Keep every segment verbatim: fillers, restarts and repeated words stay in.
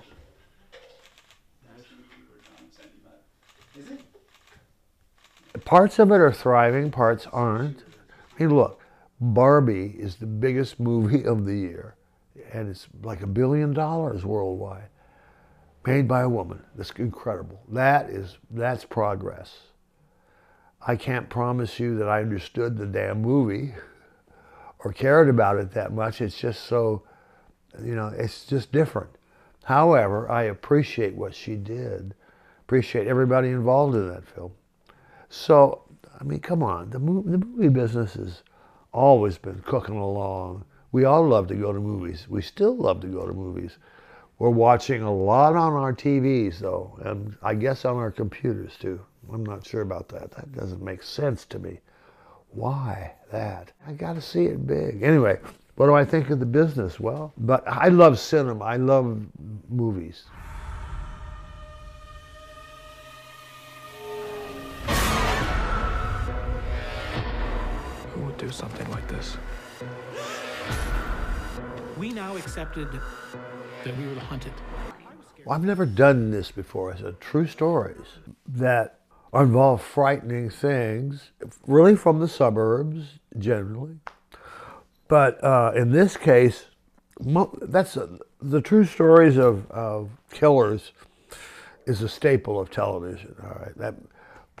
Nash. Nash is the John Sandy Matt. Is it? Parts of it are thriving, parts aren't. I mean, look, Barbie is the biggest movie of the year, and it's like a billion dollars worldwide, made by a woman. That's incredible. That is, that's progress. I can't promise you that I understood the damn movie or cared about it that much. It's just so, you know, it's just different. However, I appreciate what she did. Appreciate everybody involved in that film. So, I mean, come on. The movie, the movie business has always been cooking along. We all love to go to movies. We still love to go to movies. We're watching a lot on our T Vs, though, and I guess on our computers, too. I'm not sure about that. That doesn't make sense to me. Why that? I got to see it big. Anyway, what do I think of the business? Well, but I love cinema. I love movies. Who would do something like this? We now accepted that we were hunted. Well, I've never done this before. I said true stories that involve frightening things, really from the suburbs generally. But uh, in this case, that's uh, the true stories of, of killers is a staple of television. All right, that,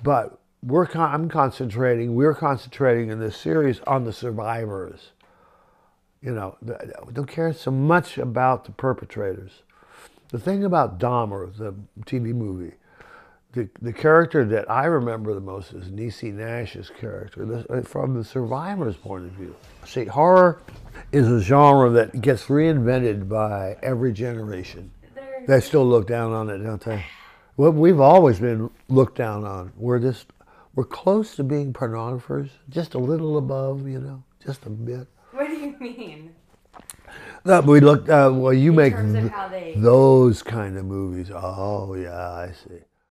but we're con I'm concentrating. We're concentrating in this series on the survivors. You know, I don't care so much about the perpetrators. The thing about Dahmer, the T V movie, the, the character that I remember the most is Niecy Nash's character, this, from the survivor's point of view. See, horror is a genre that gets reinvented by every generation. They still look down on it, don't they? Well, we've always been looked down on. We're just, we're close to being pornographers, just a little above, you know, just a bit. Mean? No, we look. Uh, well, you in make terms of how they... those kind of movies. Oh yeah, I see.